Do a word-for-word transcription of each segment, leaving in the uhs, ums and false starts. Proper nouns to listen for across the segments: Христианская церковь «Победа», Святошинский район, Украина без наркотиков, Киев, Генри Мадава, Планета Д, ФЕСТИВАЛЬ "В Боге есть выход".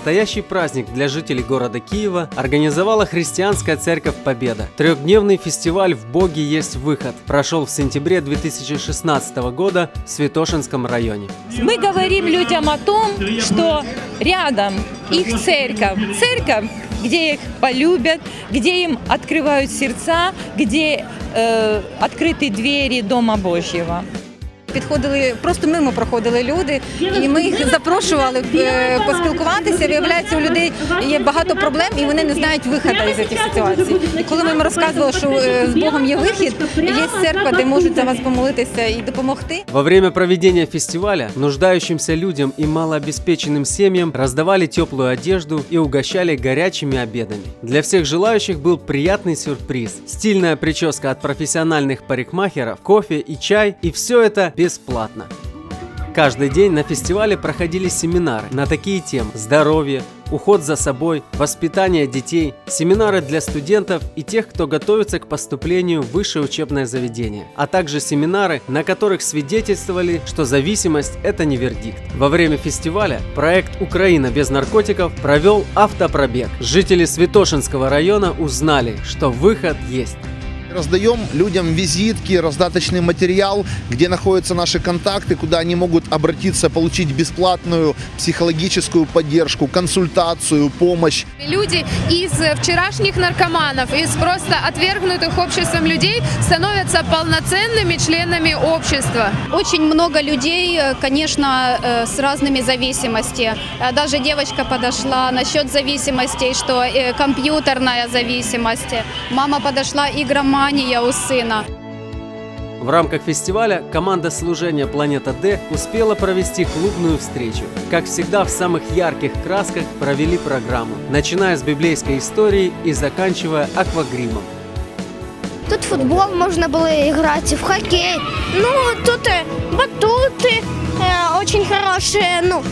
Настоящий праздник для жителей города Киева организовала Христианская церковь «Победа». Трехдневный фестиваль «В Боге есть выход» прошел в сентябре две тысячи шестнадцатого года в Святошинском районе. Мы говорим людям о том, что рядом их церковь. Церковь, где их полюбят, где им открывают сердца, где э, открыты двери Дома Божьего. Підходили, просто мимо проходили люди, і ми їх запрошували поспілкуватися. Виявляється, у людей є багато проблем, і вони не знають виходу із цих ситуацій. І коли ми їм розказували, що з Богом є вихід, є церква, де можуть за вас помолитися і допомогти. Во время проведения фестиваля нуждающимся людям и малообеспеченным семьям раздавали теплую одежду и угощали горячими обедами. Для всех желающих был приятный сюрприз. Стильная прическа от профессиональных парикмахеров, кофе и чай, и все это бесплатно. Каждый день на фестивале проходили семинары на такие темы: здоровье, уход за собой, воспитание детей, семинары для студентов и тех, кто готовится к поступлению в высшее учебное заведение, а также семинары, на которых свидетельствовали, что зависимость – это не вердикт. Во время фестиваля проект «Украина без наркотиков» провел автопробег. Жители Святошинского района узнали, что выход есть. Раздаем людям визитки, раздаточный материал, где находятся наши контакты, куда они могут обратиться, получить бесплатную психологическую поддержку, консультацию, помощь. Люди из вчерашних наркоманов, из просто отвергнутых обществом людей становятся полноценными членами общества. Очень много людей, конечно, с разными зависимостями. Даже девочка подошла насчет зависимостей, что компьютерная зависимость. Мама подошла, игромания у сына. В рамках фестиваля команда служения «Планета Д» успела провести клубную встречу. Как всегда, в самых ярких красках провели программу, начиная с библейской истории и заканчивая аквагримом. Тут футбол можно было играть, в хоккей. Ну, тут батуты, очень хорошие, ну,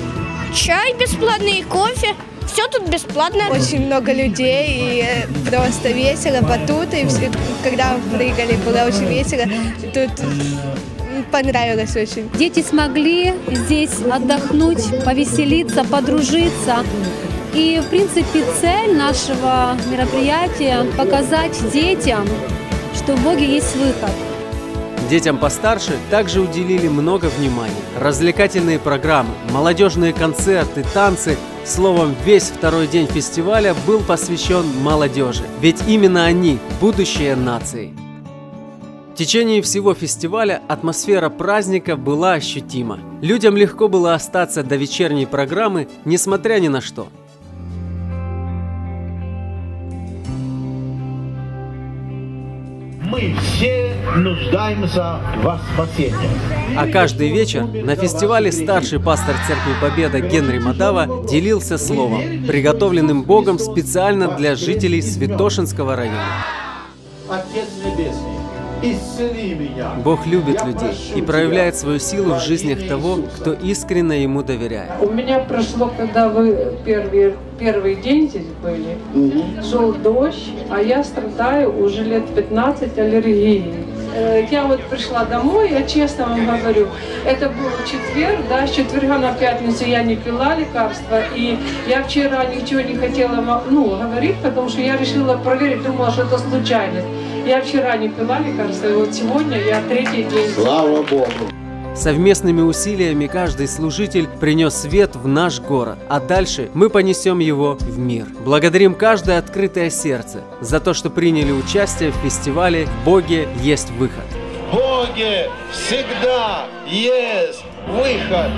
чай бесплатный и кофе. Все тут бесплатно. Очень много людей, и просто весело, батуты. Когда прыгали, было очень весело. Тут понравилось очень. Дети смогли здесь отдохнуть, повеселиться, подружиться. И, в принципе, цель нашего мероприятия – показать детям, что в Боге есть выход. Детям постарше также уделили много внимания. Развлекательные программы, молодежные концерты, танцы. Словом, весь второй день фестиваля был посвящен молодежи. Ведь именно они – будущее нации. В течение всего фестиваля атмосфера праздника была ощутима. Людям легко было остаться до вечерней программы, несмотря ни на что. Мы все нуждаемся во спасении. А каждый вечер на фестивале старший пастор церкви «Победа» Генри Мадава делился словом, приготовленным Богом специально для жителей Святошинского района. Отец Небесный, исцели меня. Бог любит людей и проявляет свою силу в жизнях того, кто искренне ему доверяет. У меня прошло, когда вы первый, первый день здесь были, угу. Шел дождь, а я страдаю уже лет пятнадцать аллергией. Я вот пришла домой, я честно вам говорю, это был четверг, да, с четверга на пятницу я не пила лекарства, и я вчера ничего не хотела, ну, говорить, потому что я решила проверить, думала, что это случайность. Я вчера не пила лекарства, и вот сегодня я третий день. Слава Богу! Совместными усилиями каждый служитель принес свет в наш город, а дальше мы понесем его в мир. Благодарим каждое открытое сердце за то, что приняли участие в фестивале «В Боге есть выход». В Боге всегда есть выход.